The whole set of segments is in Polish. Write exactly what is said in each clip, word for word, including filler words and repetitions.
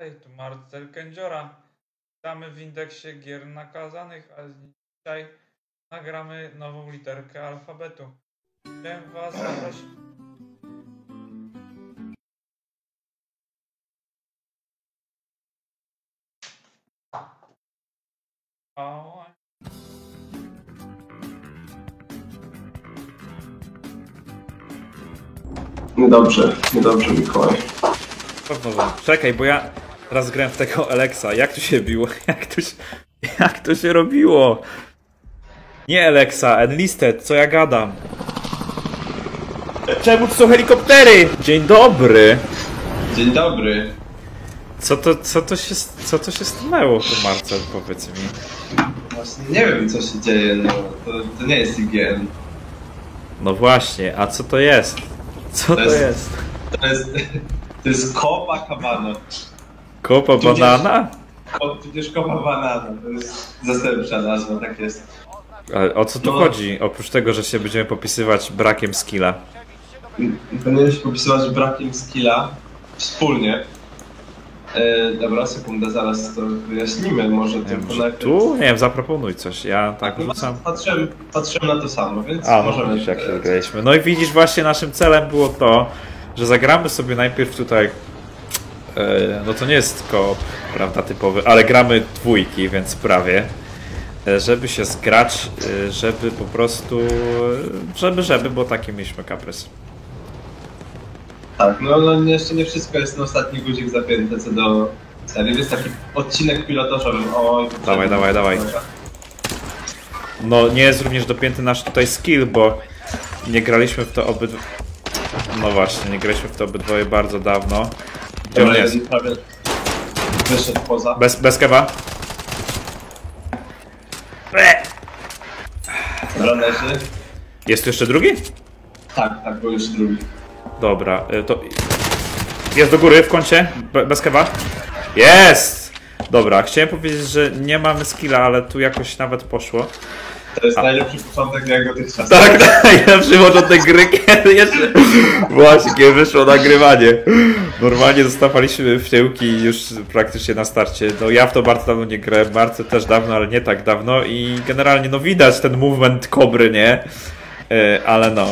Hej, tu Marcel Kędziora. Witamy w indeksie gier nakazanych, a dzisiaj nagramy nową literkę alfabetu. Chciałem was zaprosić. O, Niedobrze, niedobrze Mikołaj. Czekaj, bo ja raz grałem w tego Alexa. Jak tu się biło? Jak tu się, jak tu się robiło? Nie Alexa, Enlisted, co ja gadam? Czemu tu są helikoptery? Dzień dobry. Dzień dobry. Co to, co to się, co to się stanęło tu, Marcel, powiedz mi? Właśnie nie wiem, co się dzieje, no. To, to nie jest I G N. No właśnie, a co to jest? Co to, to jest, jest? To jest... To jest Copacabana. Copacabana? Tudzież Copacabana, to jest zastępcza nazwa, tak jest. Ale o co tu no. chodzi? Oprócz tego, że się będziemy popisywać brakiem skilla. Będziemy się popisywać brakiem skilla wspólnie. Yy, dobra, sekunda, zaraz to wyjaśnimy, może nie, tylko najpierw... Tu? Nie wiem, zaproponuj coś, ja tak no rzucam. Patrzyłem, patrzyłem na to samo, więc A, możemy... No, jak się wygraliśmy. No i widzisz, właśnie naszym celem było to, że zagramy sobie najpierw tutaj... Yy, no to nie jest tylko, prawda, typowy, ale gramy dwójki, więc prawie. Yy, żeby się zgrać, yy, żeby po prostu... Żeby, żeby, bo taki mieliśmy kaprys. Tak, no, no jeszcze nie wszystko jest na ostatni guzik zapięte co do serii, jest taki odcinek pilotażowy. O, dawaj, dawaj, dawaj. No nie jest również dopięty nasz tutaj skill, bo nie graliśmy w to obydwoje... No właśnie, nie graliśmy w to obydwoje bardzo dawno. Gdzie on jest? Wyszedł poza. Bez, bez kewa. Jest tu jeszcze drugi? Tak, tak, był jeszcze drugi. Dobra, to... Jest do góry w kącie, Be bez kewa. Jest! Dobra, chciałem powiedzieć, że nie mamy skilla, ale tu jakoś nawet poszło. To jest A... najlepszy początek jak dotychczas. Tak, najlepszy początek gry, kiedy jeszcze... Właśnie, kiedy wyszło nagrywanie. Normalnie zostawaliśmy w tyłki już praktycznie na starcie. No ja w to bardzo dawno nie grałem, Marce też dawno, ale nie tak dawno. I generalnie no widać ten movement kobry, nie? Yy, ale no...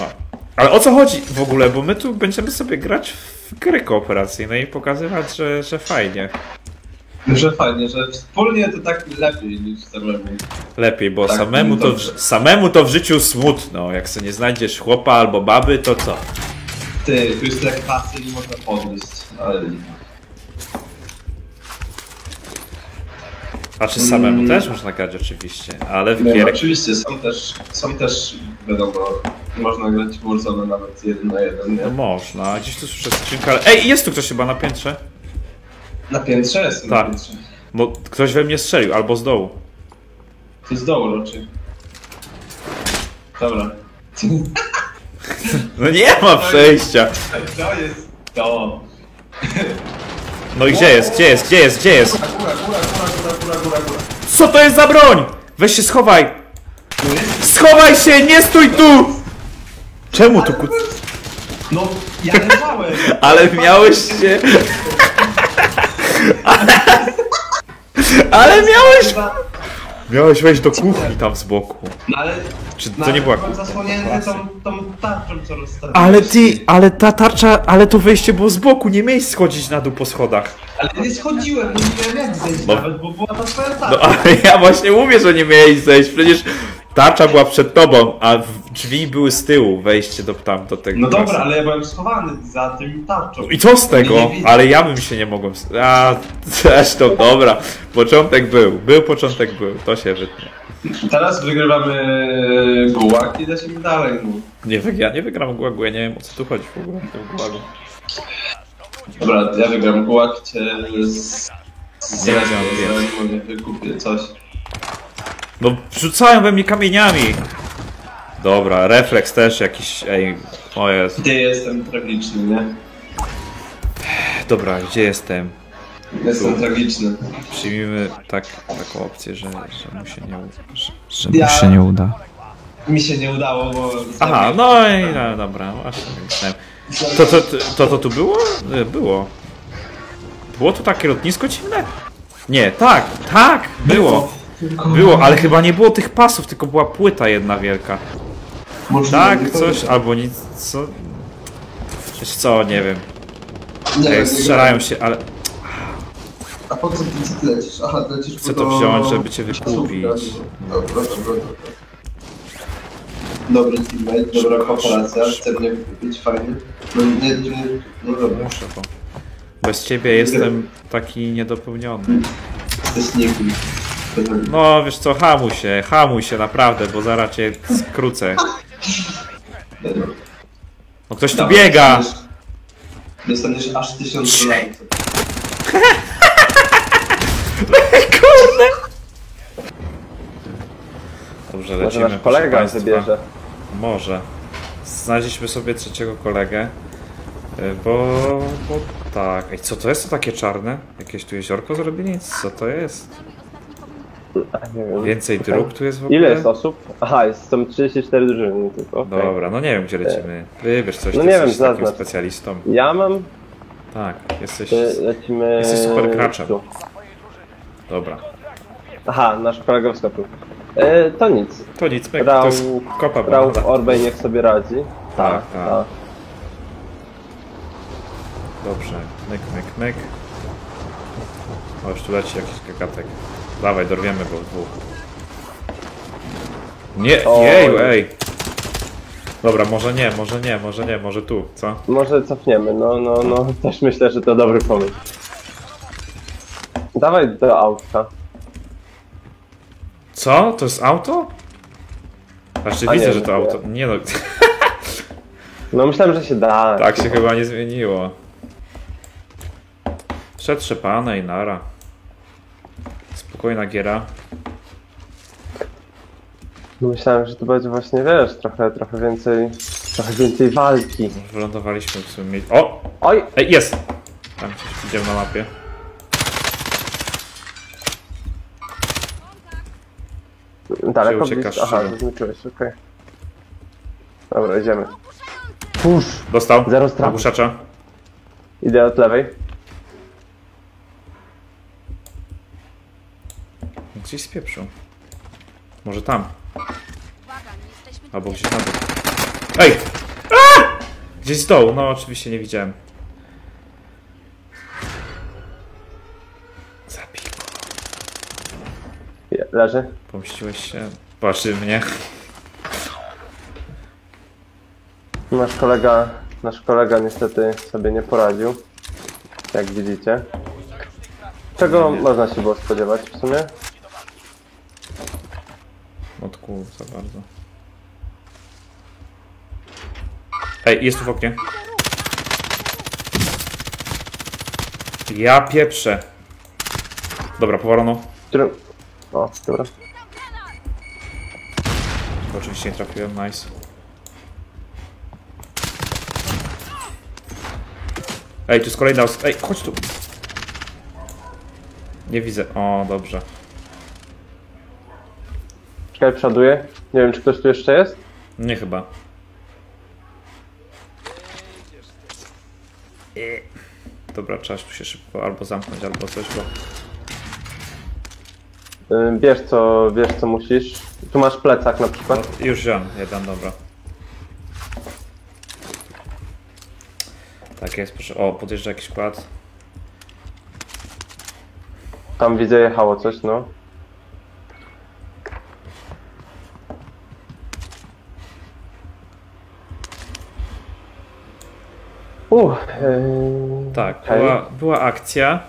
Ale o co chodzi w ogóle? Bo my tu będziemy sobie grać w gry kooperacyjne i pokazywać, że, że fajnie. Że fajnie, że wspólnie to tak lepiej niż samemu. Lepiej, bo tak, samemu, to w, samemu to w życiu smutno. Jak sobie nie znajdziesz chłopa albo baby, to co? Ty, tu jest tak pasy i można podnieść. Ale... A czy samemu mm. też można grać oczywiście, ale w gier... No, oczywiście, są też, są też, wiadomo, można grać w Warzone nawet jeden na jeden, nie? No można, gdzieś tu słyszę skrzynkę, ale... Ej, jest tu ktoś chyba na piętrze? Na piętrze jest? Tak, na piętrze. Bo ktoś we mnie strzelił, albo z dołu. To z dołu raczej. Dobra. No nie ma przejścia! To jest to. No i gdzie jest, gdzie jest, gdzie jest, gdzie jest? Góra, góra, góra, góra, góra, góra, góra. Co to jest za broń? Weź się schowaj! Schowaj się, nie stój tu! Czemu tu ku... No, ja leżałem! Ale miałeś się... Ale... Ale miałeś... Miałeś wejść do kuchni tam z boku. No ale... Czy to nie była kuchnia? Zasłonięty tą, tą tarczą, co rozstawiłeś. Ale ty, ale ta tarcza, ale to wejście było z boku, nie miałeś schodzić na dół po schodach. Ale nie schodziłem, bo nie miałem jak zejść no. nawet, bo była ta twoja tarcza. No ale ja właśnie mówię, że nie miałeś zejść, przecież tarcza była przed tobą, a drzwi były z tyłu, wejście do tam do tego. No dobra, klasy. Ale ja byłem schowany za tym tarczą. I co z tego? Nie ale ja bym się nie mogłem... A, zresztą dobra, początek był, był początek był, to się wytnie. Teraz wygrywamy gułak i lecimy dalej. Nie, ja nie wygram gułagu, ja nie wiem o co tu chodzi w ogóle w tym gułagu. Dobra, ja wygram gułak, cię z... z... Nie wiem, wykupię coś. No rzucają we mnie kamieniami. Dobra, refleks też jakiś, ej, o Jezu. Gdzie jestem tragiczny, nie? Dobra, gdzie jestem? Jestem tu. Tragiczny. Przyjmijmy tak, taką opcję, że, że mu się nie uda. Że, że ja... mu się nie uda. Mi się nie udało, bo... Aha, no i no, dobra, właśnie. To to, to to tu było? Było. Było to takie lotnisko dziwne? Nie, tak, tak, było. Było, ale chyba nie było tych pasów, tylko była płyta jedna wielka. Można tak, coś, albo nic, co? Wiesz co, nie wiem. Nie, okay, nie strzelają nie się, ale... A po co ty lecisz? Aha, lecisz. Chcę to wziąć, żeby cię wykupić. Dobra, dobra, dobra. Dobry teammate, dobra kooperacja, chcę mnie wykupić, fajnie. No nie, nie, nie, no dobra. Muszę to. Bez ciebie nie jestem taki niedopełniony. Jesteś nikim. No wiesz co, hamuj się, hamuj się naprawdę, bo zaraz cię skrócę. No ktoś tu biega! Dostaniesz aż tysiąc lajków. Kurde! Dobrze, lecimy. Może kolega zabierze. Może. Znaleźliśmy sobie trzeciego kolegę. Bo... bo tak. Ej, co to jest to takie czarne? Jakieś tu jeziorko zrobili? Co to jest? Więcej dróg tu jest w ogóle? Ile jest osób? Aha, jest tam trzydzieści cztery drużyny tylko. Okay. Dobra, no nie wiem gdzie lecimy. Wybierz coś, no nie wiem, jesteś takim specjalistą. Ja mam? Tak, jesteś, lecimy... jesteś super kraczem. Dobra. Aha, nasz kolega wskoczył. E, to nic. To nic, to jest Copacabana. Rał w Orbej niech sobie radzi. Tak, tak. Ta. Ta. Dobrze, myk, myk, myk. O, już tu leci jakiś kagatek. Dawaj, dorwiemy go w dwóch. Nie, o, jeju, ej! Dobra, może nie, może nie, może nie, może tu, co? Może cofniemy, no, no, no, też myślę, że to dobry pomysł. Dawaj do autka. Co? To jest auto? Znaczy A widzę, nie, że to auto... Nie no... No myślałem, że się da. Tak się no. chyba nie zmieniło. Przetrzepane i nara. Spokojna giera. Myślałem, że to będzie właśnie, wiesz, trochę, trochę więcej... Trochę więcej walki. Wylądowaliśmy w sumie... O! Oj! Ej, jest! Tam coś widziałem na mapie. Daleko uciekasz. Aha, zaznaczyłeś, okej. Okay. Dobra, idziemy. Pusz! Dostał. Zero strachu. Idę od lewej. Gdzieś spieprzył. Może tam. Albo gdzieś tam. Ej! A! Gdzieś z dołu. No oczywiście nie widziałem. Leży. Pomściłeś się. Patrzy mnie. Nasz kolega, nasz kolega niestety sobie nie poradził. Jak widzicie. Czego nie, nie. można się było spodziewać w sumie? Od kół za bardzo. Ej, jest tu w oknie. Ja pieprzę. Dobra, powalono. O, dobra. Oczywiście nie trafiłem, nice. Ej, tu jest kolejna osoba. Ej, chodź tu. Nie widzę. O, dobrze. Czekaj, przoduję. Nie wiem, czy ktoś tu jeszcze jest? Nie, chyba. Dobra, trzeba tu się szybko albo zamknąć, albo coś, bo... Wiesz co, wiesz co musisz. Tu masz plecak na przykład. No, już wziąłem jeden, dobra. Tak jest, proszę. O, podjeżdża jakiś kład. Tam widzę, jechało coś, no. Uh, yy, tak, okay. była, była akcja.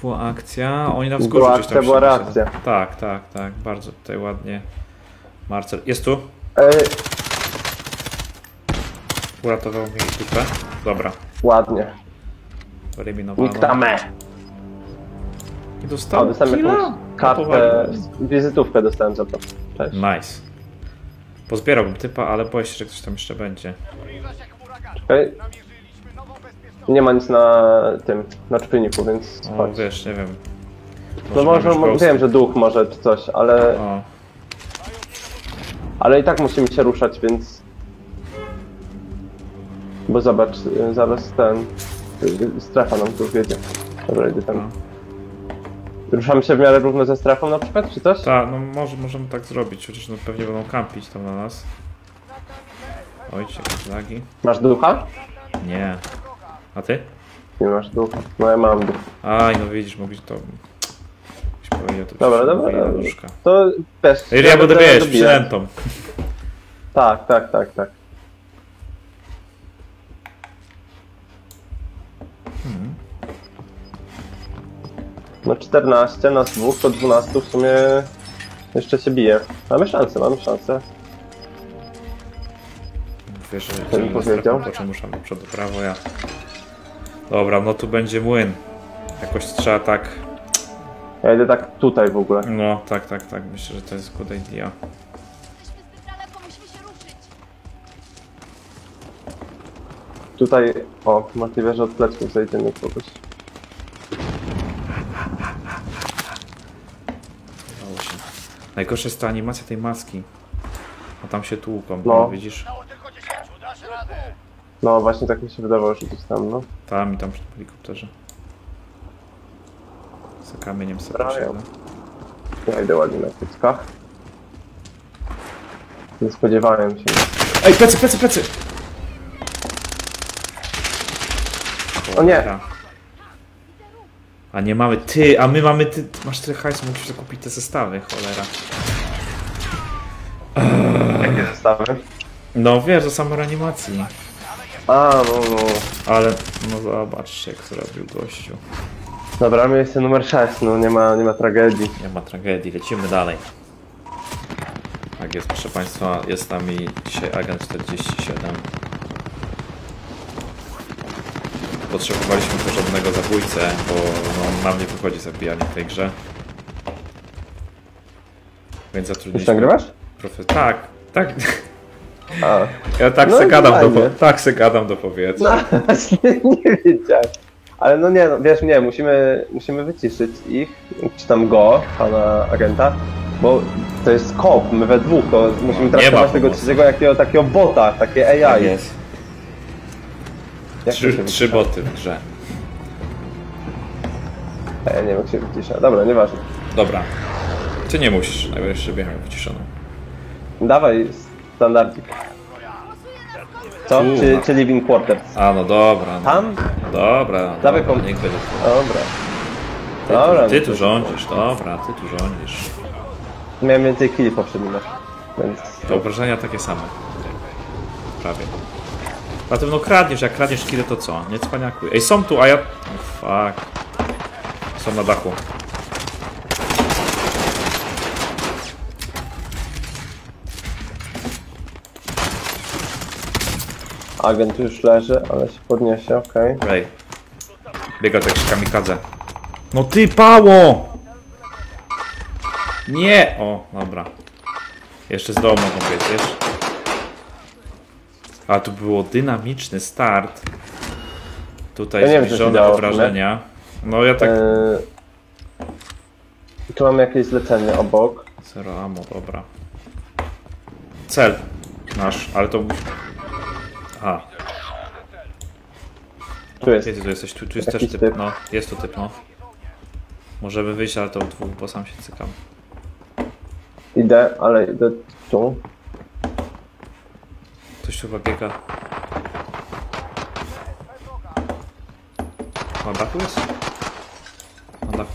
Była akcja, oni na wzgórzu była gdzieś tam akcja, była reakcja. Tak, tak, tak, bardzo tutaj ładnie. Marcel, jest tu? Ej. Uratował mi dupę. Dobra. Ładnie. Eliminowano. Niktamy. I dostałem, o, dostałem jakąś kartę, wizytówkę dostałem za to. Cześć. Nice. Pozbierałbym typa, ale boję się, że ktoś tam jeszcze będzie. Czekaj. Nie ma nic na tym, na czpilniku, więc... No wiesz, nie wiem. Może no może, może wiem, że duch może czy coś, ale... O. Ale i tak musimy się ruszać, więc... Bo zobacz, zaraz ten... Strefa nam tu wiedzie. Dobra, idę tam. Ruszamy się w miarę równo ze strefą na przykład, czy coś? Tak, no może możemy tak zrobić, chociaż no pewnie będą kampić tam na nas. Ojcze, jakieś lagi. Masz ducha? Nie. A ty? Nie masz ducha. No ja mam ducha. Aj, no widzisz, mógłbyś to... Powiedział, to dobra, dobra, dobra. To też... Ja, ja będę wiesz, przynętą. Tak, tak, tak, tak. Hmm. No czternaście, nas dwóch, to dwanaście w sumie jeszcze się bije. Mamy szansę, mamy szansę. Wiesz, że mi powiedział? Po czym muszę przed prawo ja. Dobra, no tu będzie młyn. Jakoś trzeba tak... Ja idę tak tutaj w ogóle. No, tak, tak, tak. Myślę, że to jest good idea. Tutaj, o, możliwe, że od pleców zejdziemy kogoś. Udało się. Najgorsza jest ta animacja tej maski. A tam się tłuką, no. No, widzisz? No, właśnie tak mi się wydawało, że gdzieś tam, no. Tam i tam przy helikopterze. Za kamieniem sobie siedzę. Ja idę ładnie na pyckach. Nie spodziewałem się. Ej, plecy, plecy, plecy! O nie! A nie mamy ty, a my mamy ty. Masz tyle hajsu, musisz zakupić te zestawy, cholera. Jakie zestawy? No wiesz, do samoreanimacji. A, no, no. Ale, no zobaczcie jak zrobił gościu. Dobra, miejsce numer sześć, no nie ma, nie ma tragedii. Nie ma tragedii, lecimy dalej. Tak jest, proszę Państwa, jest z nami dzisiaj agent czterdzieści siedem. Potrzebowaliśmy porządnego zabójcę, bo no, nam nie wychodzi zabijanie w tej grze. Więc zatrudniliśmy... Już nagrywasz? Profe... Tak, tak. A. Ja tak no se gadam do, tak se gadam do powietrza. No, nie, nie wiedziałem. Ale no nie, no, wiesz, nie, musimy, musimy wyciszyć ich, czy tam go, pana agenta, bo to jest kop, my we dwóch, to musimy traktować tego trzeciego jakiego takiego bota, takie A I. Tak jest. Jak trzy, trzy boty w grze. Ja nie wiem, jak się wycisza. Dobra, nieważne. Dobra. Ty nie musisz, najwyższy biegam wyciszoną. Dawaj, standardzik. Co? Czy, czy living quarters? A no dobra. No. Tam? No dobra. Dawaj dobra, niech będzie. Dobra. Ty, dobra. Ty tu rządzisz, dobra, ty tu rządzisz. Miałem więcej killi poprzednich. Więc... To obrażenia takie same. Prawie. Na pewno kradniesz, jak kradniesz killi to co? Nie cwaniakuj. Ej, są tu, a ja... Oh, fuck. Są na dachu. Agent już leży, ale się podniesie, okej. Okay. Ej. Biega tak z kamikadze. No ty, pało! Nie! O, dobra. Jeszcze z domu mogą być, wiesz? A tu było dynamiczny start. Tutaj ja zbliżone obrażenia. No ja tak... Yy... Tu mam jakieś zlecenie obok. Zero ammo, dobra. Cel nasz, ale to... Aha. Tu jest. Jezu, tu jesteś, tu, tu jest też typ, typ, no. Jest tu typ, no. Możemy wyjść, ale to od dwóch, bo sam się cykam. Idę, ale idę tu. Ktoś chyba biega. Na dachu jest? Na dachu.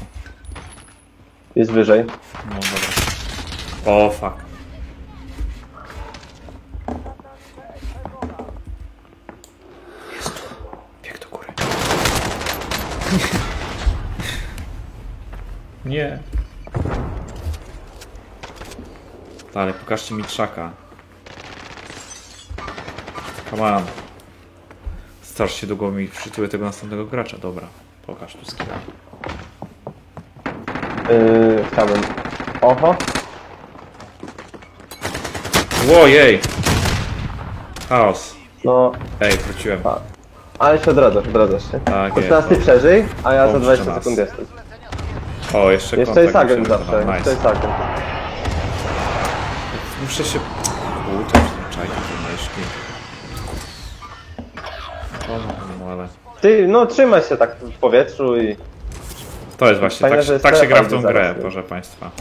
Jest wyżej. No dobra. O, fuck. Nie. Dalej, pokażcie mi trzaka. Come on. Strasznie długo mi przytyły tego następnego gracza. Dobra, pokaż tu skilla. Yy, chciałbym. Oho. Łojej. Chaos. No. Ej, wróciłem. A. Ale się odradzasz, odradzasz się. Tak, piętnaście to... przeżyj, a ja za dwadzieścia sekund jestem. O, jeszcze, jeszcze jest agent zawsze, nice. Jeszcze jest agent. Muszę się... Uuu, to już nie czajki, to myszki. O, no, ale... Ty, no trzymaj się tak w powietrzu i... To jest właśnie, fajne, tak, jest tak się gra w tą grę, jest. Proszę Państwa.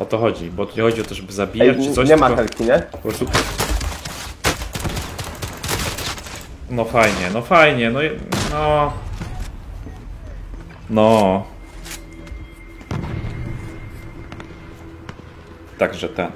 O to chodzi, bo tu nie chodzi o to, żeby zabijać Ej, czy coś, nie ma helki, nie? Po prostu... No fajnie, no fajnie, no... No... No... Także ten...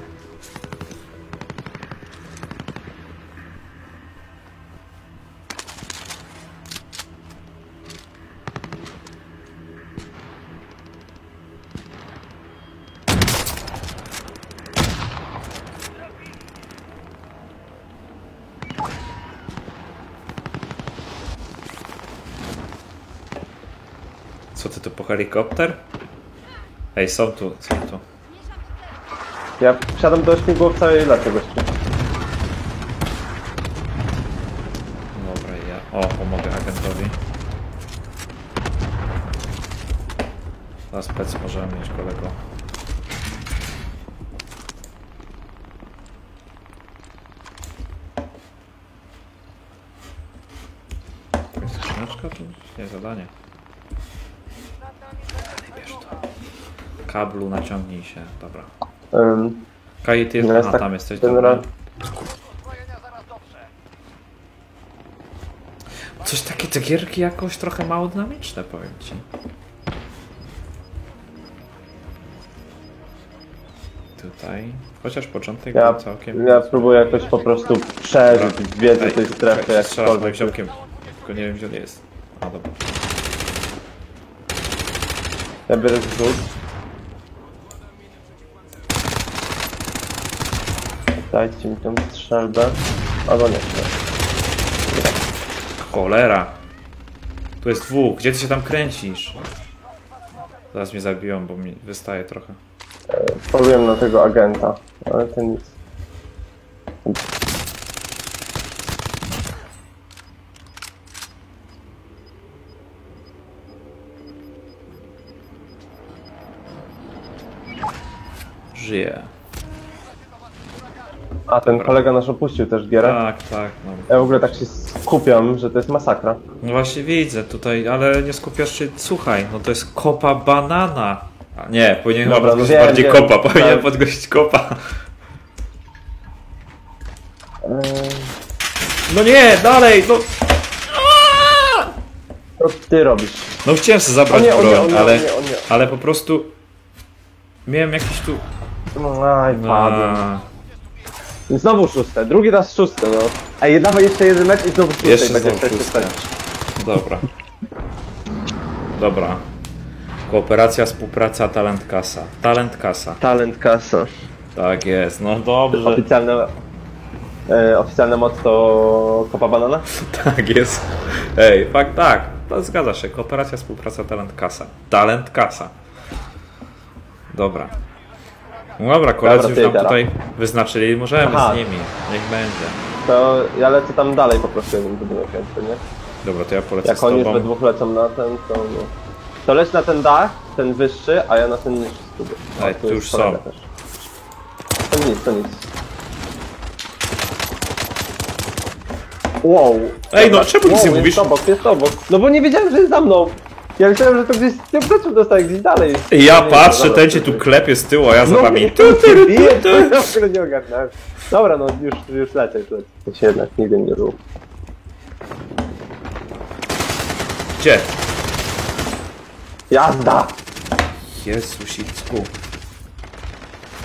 Co ty tu po helikopter? Ej, są tu, są tu. Ja wsiadam do śmigłowca i lecę gościu. Dobra, ja... O, pomogę agentowi. Na spec możemy mieć kolego. Jest skrzyneczka tu? Nie, zadanie. Kablu naciągnij się, dobra. Um, Kaj, ty jest, jest a, tak tam jesteś, dobra. Coś takie te gierki jakoś trochę mało dynamiczne, powiem ci. Tutaj, chociaż początek ja, był całkiem... Ja próbuję jakoś po prostu przeżyć wiedzę tej strefy jak kolbę. Tylko nie wiem, gdzie on jest. A, dobra. Ja biorę zrzut. Dajcie mi tą strzelbę. Albo nie. Cholera. Tu jest dwóch. Gdzie ty się tam kręcisz? Zaraz mnie zabiją, bo mi wystaje trochę. E, powiem na tego agenta, ale to nic. Żyje. A, ten Dobra. kolega nasz opuścił też gierę? Tak, tak. No. Ja w ogóle tak się skupiam, że to jest masakra. No właśnie widzę tutaj, ale nie skupiasz się, słuchaj, no to jest Copacabana. A nie, powinien chyba podgościć bardziej wiem, kopa, tak. powinien podgościć kopa. Eee... No nie, dalej, no... Aaaa! Co ty robisz? No chciałem sobie zabrać nie, broń, nie, nie, ale, nie, ale po prostu... Miałem jakiś tu... Aj, padłem. Znowu szóste, drugi raz szóste, no. A jednawa jeszcze jeden mecz i znowu szóste. Jeszcze znowu szóste. Dobra. Dobra. Kooperacja, współpraca, talent kasa. Talent kasa. Talent kasa. Tak jest, no dobrze. Oficjalne, e, oficjalne motto Copacabana? Tak jest. Ej, fakt tak. To zgadza się. Kooperacja, współpraca, talent kasa. Talent kasa. Dobra. No dobra, koledzy już nam tutaj wyznaczyli, możemy Aha. z nimi, niech będzie. To ja lecę tam dalej po prostu, jakbym był chętny, nie? Dobra, to ja polecę Jak z tobą. Jak oni we dwóch lecą na ten, to... No. To leć na ten dach, ten wyższy, a ja na ten niższy spróbuję. Ej, tu już są. Też. To nic, to nic. Wow. Ej, no czemu nic nie mówisz? Jest obok, jest obok. No bo nie wiedziałem, że jest za mną. Ja myślałem, że to gdzieś z tym dostaje gdzieś dalej. Ja nie patrzę, nie, ten cię tu klepie z tyłu, a ja za wami. No, nie ogarnąłem. Dobra, no już, już lecę, już lecę. To się jednak nigdy nie było. Gdzie? Jazda! Jezusicku.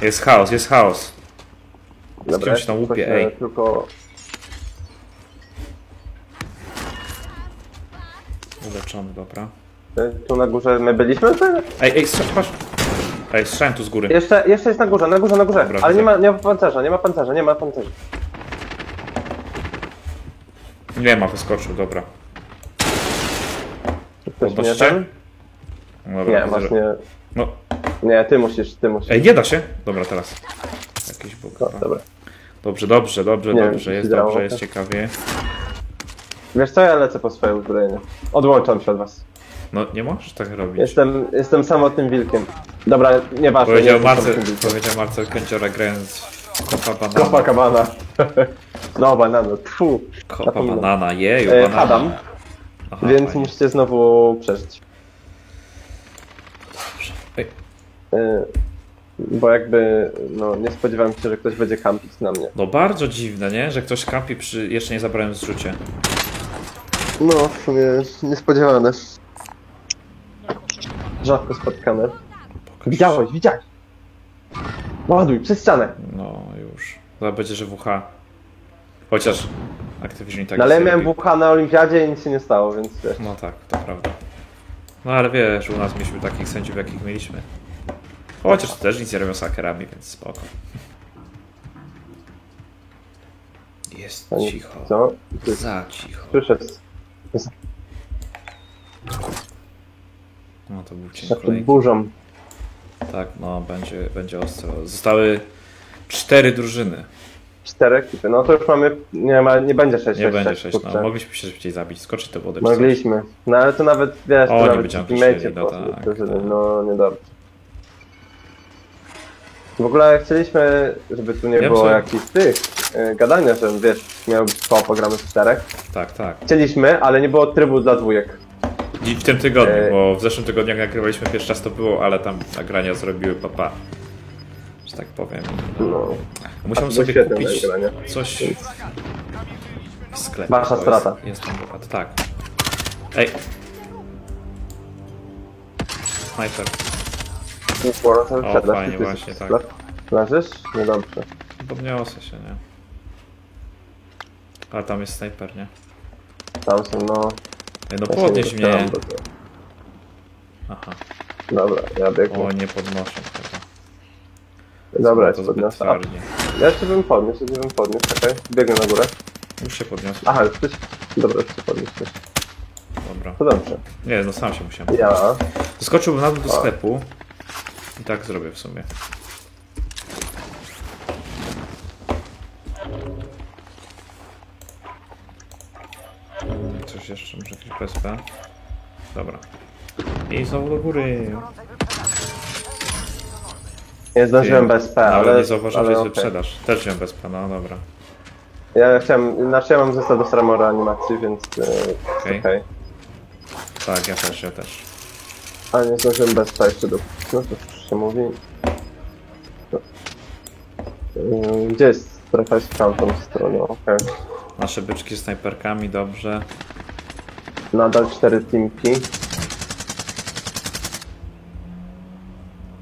Jest chaos, jest chaos. Dobra, się na łupie, ej. Tylko... Uleczony, dobra. Tu na górze my byliśmy? Ej, ej, patrz. Ej, strzałem tu z góry. Jeszcze, jeszcze jest na górze, na górze, na górze. Dobra, ale nie ma, nie ma pancerza, nie ma pancerza, nie ma pancerza. Nie ma, wyskoczył, dobra. Ktoś mnie ten? Dobra, nie, właśnie... Że... No. Nie, ty musisz, ty musisz. Ej, nie da się? Dobra, teraz. Jakiś bóg. No, dobra. Dobrze, dobrze, dobrze, nie dobrze, wiem, jest dobrze, działo, jest tak. ciekawie. Wiesz co, ja lecę po swoje uzbrojenie. Odłączam się od was. No nie możesz tak robić. Jestem, jestem samotnym wilkiem. Dobra, nieważne. Powiedział Marcel Kędziora grając w Copacabana. Copacabana. No banana, tfu. Copacabana, jeju, banana. Adam, Aha, więc fajnie. Musicie znowu przeżyć. Dobrze. Ej. Bo jakby, no nie spodziewałem się, że ktoś będzie kampić na mnie. No bardzo dziwne, nie? Że ktoś kampi przy jeszcze nie zabrałem zrzucie. No, w sumie niespodziewane. Rzadko spotkane. Widziałeś, widziałeś! Ładuj, przez ścianę! No już. Zaraz będzie, że W H. Chociaż Activision i tak. No, ale miałem W H na olimpiadzie i nic się nie stało, więc wiesz. No tak, to prawda. No ale wiesz, u nas mieliśmy takich sędziów, jakich mieliśmy. Chociaż to też nic nie robią z hakerami, więc spoko. Jest pani, cicho. Co? Za cicho. Słyszę. No to był cień kolejny. Burzą. Tak, no będzie, będzie ostro. Zostały cztery drużyny. Cztery ekipy. No to już mamy. Nie, ma, nie będzie sześć. Nie sześć, będzie sześć. No, mogliśmy się szybciej zabić, skoczyć do wody. Mogliśmy. No ale to nawet wiesz, o, to nawet w mecie. No, tak, tak. No niedobrze. W ogóle chcieliśmy, żeby tu nie Wiem, było że... jakichś tych yy, gadania, że wiesz, miało być koło programy z czterech. Tak, tak. Chcieliśmy, ale nie było trybu dla dwójek. I w tym tygodniu, yy... bo w zeszłym tygodniu jak nagrywaliśmy pierwszy raz to było, ale tam nagrania zrobiły papa, że tak powiem. No. No. Musiałem sobie kupić coś w sklepie. Wasza strata. Jest, jest tam wypad, tak. Ej. Sniper. Sporo, to o, fajnie, ty właśnie, tak. Leżysz? Niedobrze. Podniosę się, nie? Ale tam jest snajper, nie? Tam są, no... Ej, no ja podnieś mnie! Aha. Dobra, ja biegam. O, nie podnoszę tego. Dobra, ja to podniosę. Ja jeszcze bym podniósł, jeszcze bym podniósł, okej. Okay. Biegnę na górę. Już się podniosę. Aha, już coś... Dobra, już się podniosłeś. Dobra. To dobrze. Nie, no sam się musiałem. Ja... Skoczyłbym na dół do sklepu. I tak zrobię w sumie. Coś jeszcze, może jakieś P S P? Dobra. I znowu do góry. Nie zdążyłem P S P, ale... Ale nie zauważyłem, że jest okay. Wyprzedaż. Też wziąłem P S P, no dobra. Ja chciałem... Znaczy ja mam zestaw do Stramora animacji, więc... Okej. Okay. Okay. Tak, ja też, ja też. Ale nie zdążyłem P S P jeszcze do... No to się mówi... Gdzie jest strefa? Jest w tamtą stronę, okej. Okay. Nasze byczki z snajperkami, dobrze. Nadal cztery teamki.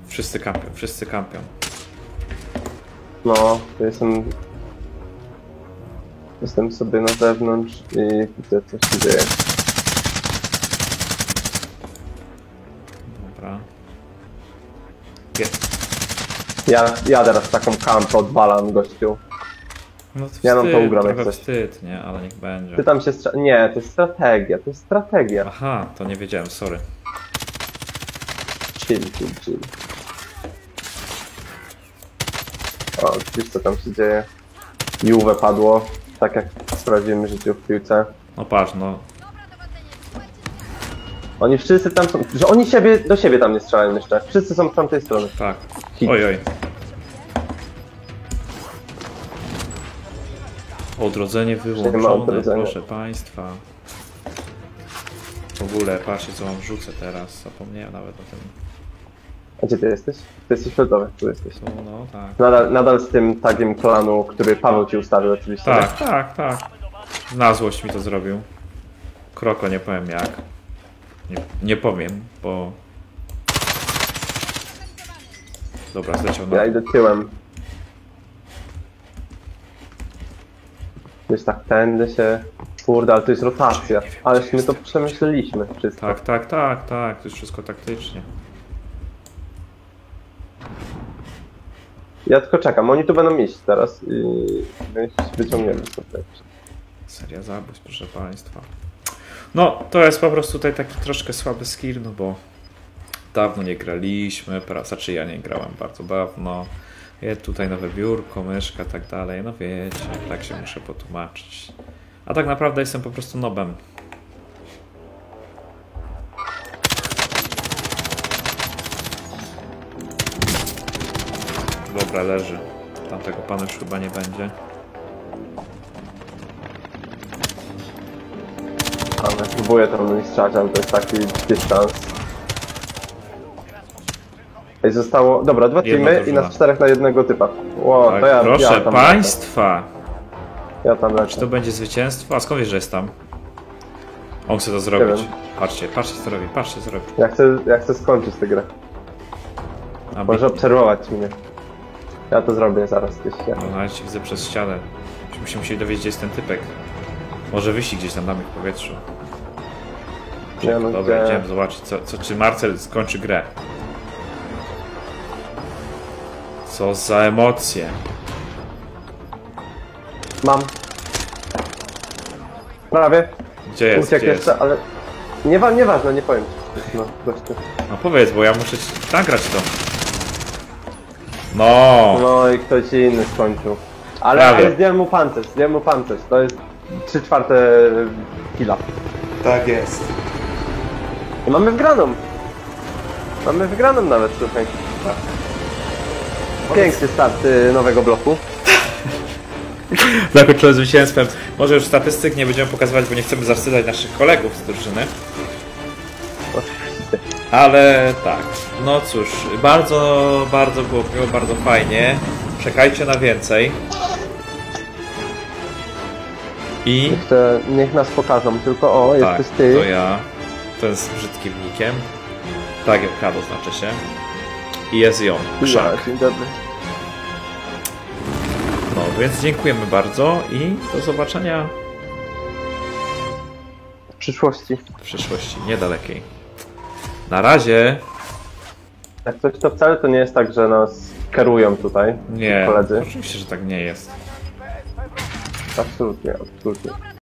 Wszyscy kampią, wszyscy kampią. No, jestem... Jestem sobie na zewnątrz i widzę, co się dzieje. Dobra. Ja, ja teraz taką kampę odwalam, gościu. No to wstyd, ja nam to ugram jak coś. Wstyd, nie? Ale niech będzie. Pytam się... Nie, to jest strategia, to jest strategia. Aha, to nie wiedziałem, sorry. Chill, chill, chill. O, widzisz co tam się dzieje. Juve padło, tak jak w prawdziwym życiu w piłce. No patrz, no. Oni wszyscy tam są, że oni siebie, do siebie tam nie strzelają jeszcze. Wszyscy są z tamtej strony. Tak. Oj, oj. Odrodzenie wyłączone, proszę państwa. W ogóle, patrzcie co wam rzucę teraz, zapomniałem nawet o tym. A gdzie ty jesteś? Ty jesteś środowy, tu jesteś. No, no tak. Nadal, nadal z tym tagiem klanu, który Paweł ci ustawił oczywiście. Tak, nie? tak, tak. Na złość mi to zrobił. Kroko, nie powiem jak. Nie, nie powiem, bo... Dobra, zleciał na... Ja idę tyłem. Gdzieś tak tędy się... Kurde, ale to jest rotacja. Ależ my to przemyśleliśmy wszystko. Tak, tak, tak, tak. To jest wszystko taktycznie. Ja tylko czekam. Oni tu będą iść teraz i... Wyciągniemy sobie. Seria zabójstw, proszę państwa. No, to jest po prostu tutaj taki troszkę słaby skill, no bo dawno nie graliśmy, znaczy ja nie grałem bardzo dawno. Jest tutaj nowe biurko, myszka, tak dalej, no wiecie, tak się muszę potłumaczyć. A tak naprawdę jestem po prostu nobem. Dobra, leży. Tamtego pana już chyba nie będzie. ale próbuję tam mistrzać, ale to jest taki dystans. Ej, zostało, dobra, dwa teamy i nas czterech na jednego typa. Wow, tak, to ja, proszę ja tam państwa! Lecę. Ja tam lecę. Czy to będzie zwycięstwo? A skąd wiesz, że jest tam? On chce to zrobić. Patrzcie, patrzcie co robi, patrzcie co robi. Ja chcę, ja chcę skończyć tę grę. A może obserwować mnie. Ja to zrobię zaraz gdzieś. No, ale cię widzę przez ścianę. Musimy się dowiedzieć, gdzie jest ten typek. Może wyjść gdzieś tam na mnie w powietrzu. Ja no, dobra, gdzie... idziemy zobaczyć, co, co, czy Marcel skończy grę. Co za emocje. Mam. Prawie. Gdzie jest? Uciek gdzie jeszcze, jest? Ale... Niewa nieważne, nie powiem. No, no powiedz, bo ja muszę nagrać to. No. No i ktoś inny skończył. Ale, ale zdjąłem mu pancerz, zdjąłem mu pancerz. To jest trzy czwarte killa. Tak jest. I mamy wygraną. Mamy wygraną nawet, słuchaj. Tak. Piękny start y, nowego bloku. Zakończyłem zwycięstwem. Może już statystyk nie będziemy pokazywać, bo nie chcemy zawstydzać naszych kolegów z drużyny. Ale tak, no cóż, bardzo, bardzo było miło, bardzo fajnie. Czekajcie na więcej. I... Niech, te, niech nas pokażą, tylko o, tak, jesteś ty. to ja. Ten z brzydkim nikiem. Tak, jak Kado znaczy się. I jest ją, Krzak. No, więc dziękujemy bardzo i do zobaczenia w przyszłości. W przyszłości, niedalekiej. Na razie. Jak coś, to wcale to nie jest tak, że nas kierują tutaj. Nie, koledzy. Oczywiście, że tak nie jest. Absolutnie, absolutnie.